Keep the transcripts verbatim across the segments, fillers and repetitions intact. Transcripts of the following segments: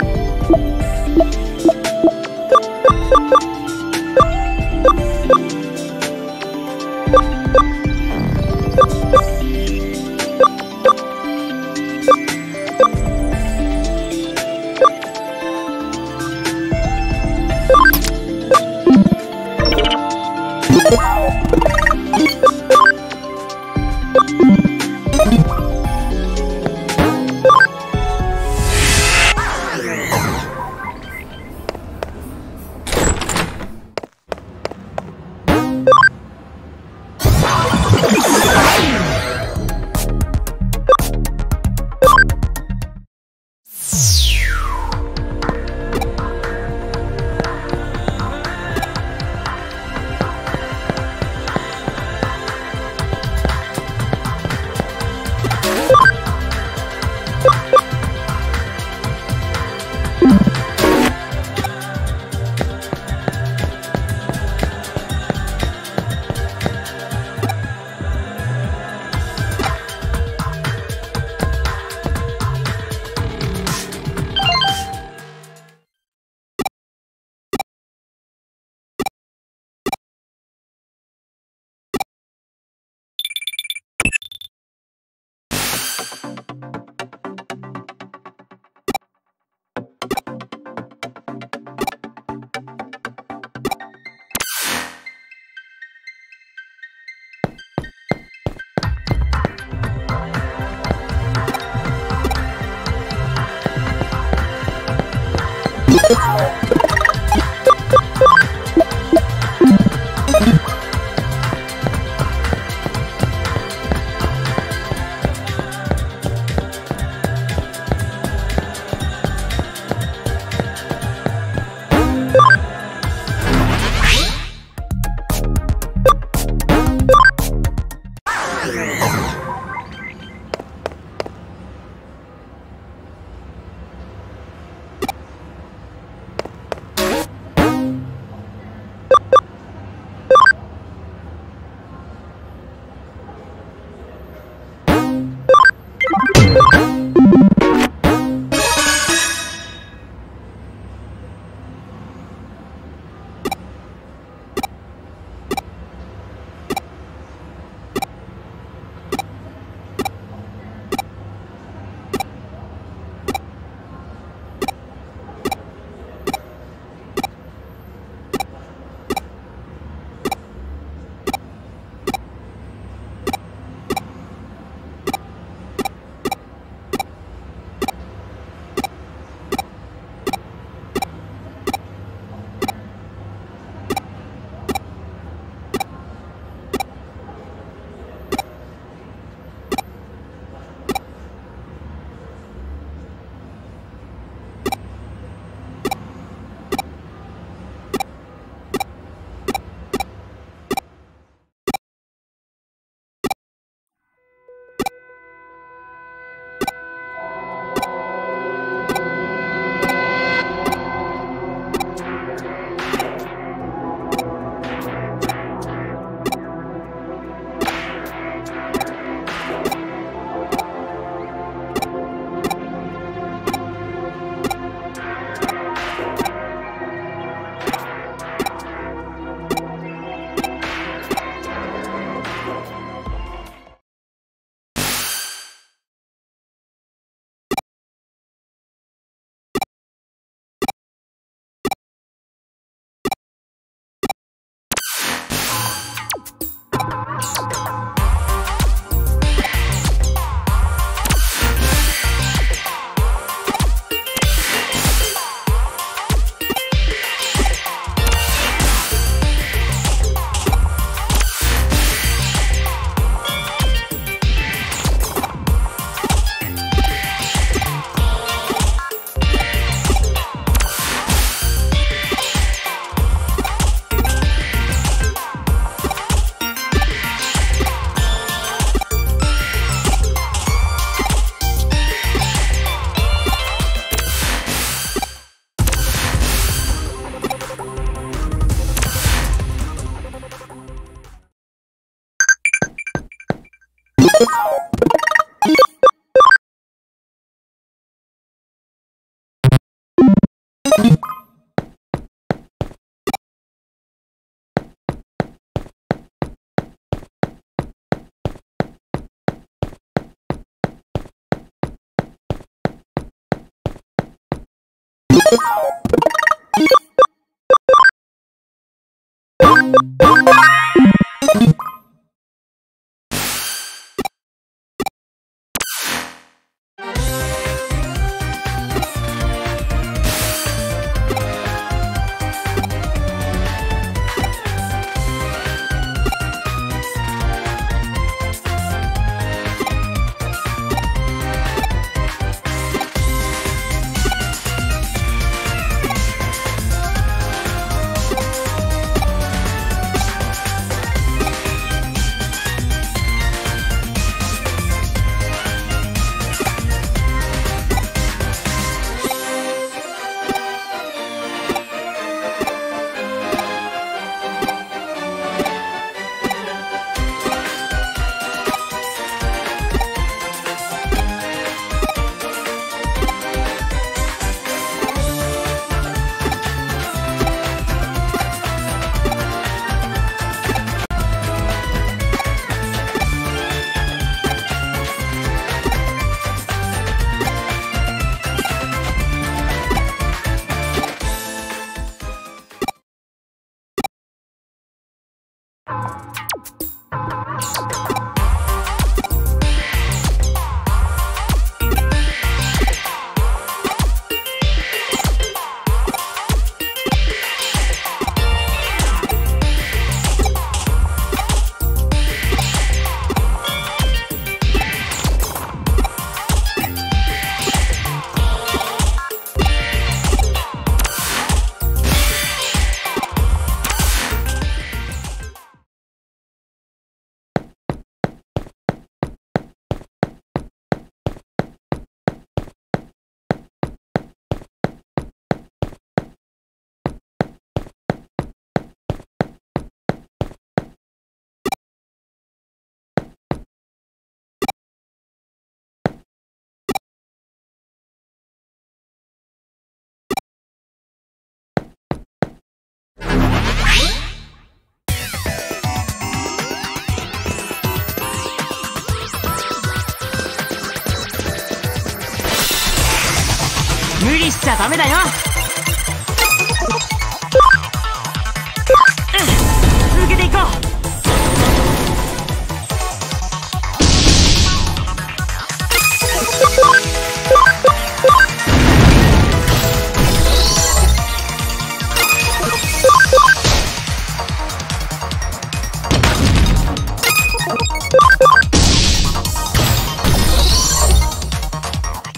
You ちゃダメだよ。続けていこう。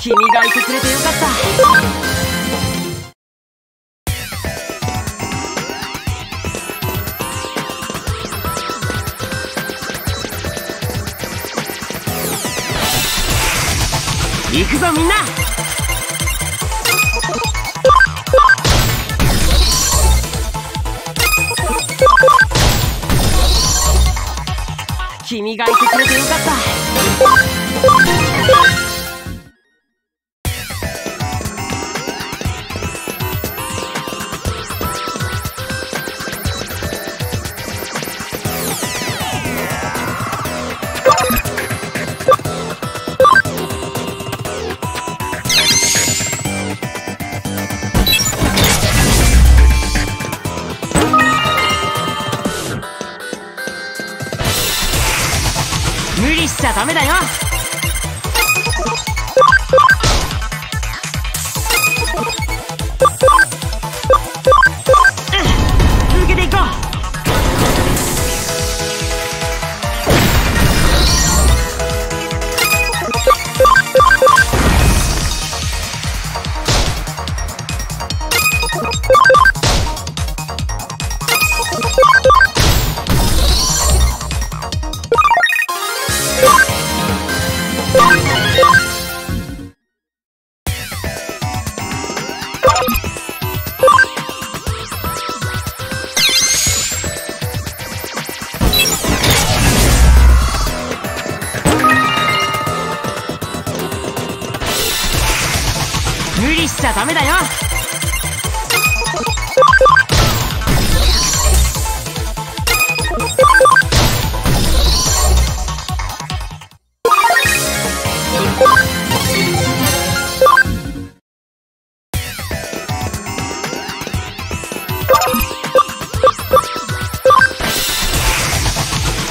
君がいてくれてよかった。行くぞみんな。君がいてくれてよかった。じゃあダメだよ。続けていこう。無理しちゃダメだよ。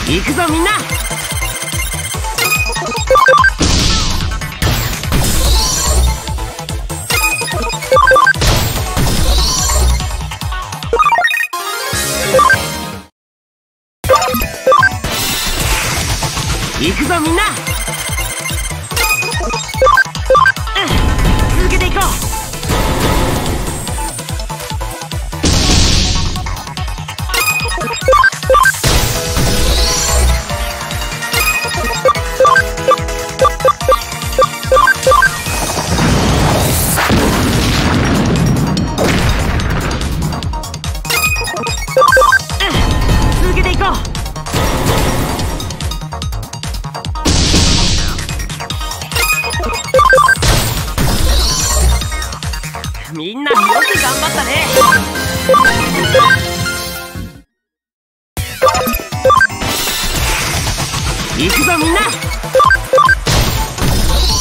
行くぞみんな。行くぞみんな。続けていこう。みんなよく頑張ったね。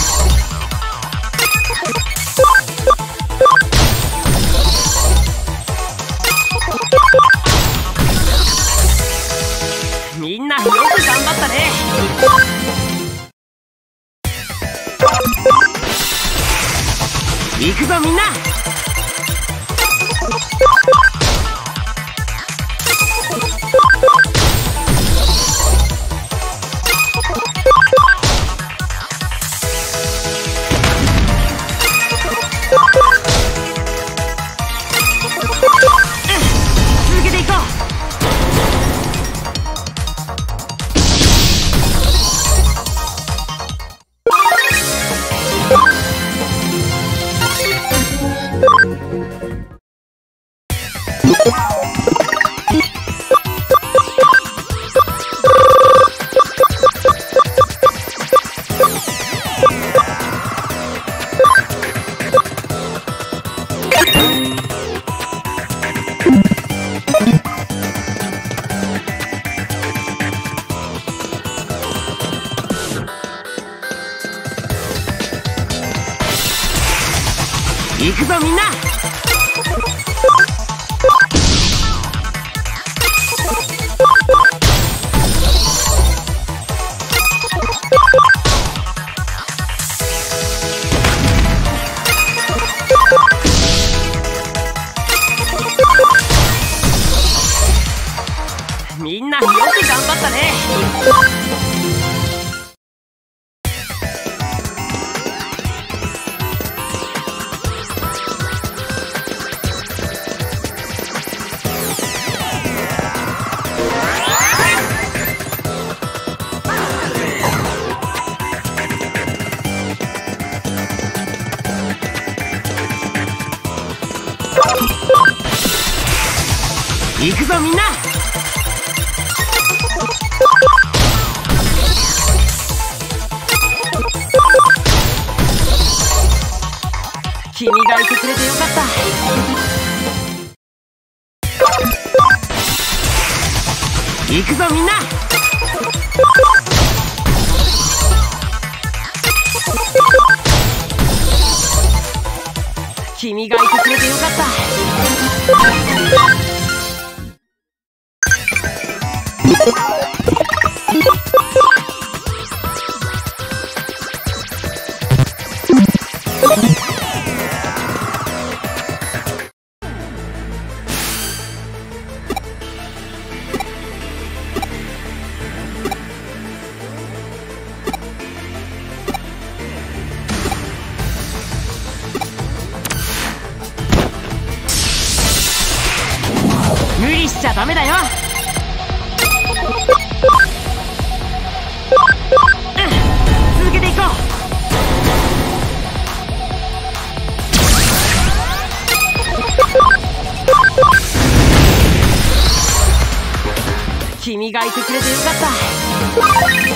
行くぞみんな。みんなよく頑張ったね。行くぞみんな。行くぞみんな。みんなよく頑張ったね。行くぞみんな。君がいてくれてよかった。行くぞみんな。君がいてくれてよかった。無理しちゃダメだよ。続けていこう。君がいてくれてよかった。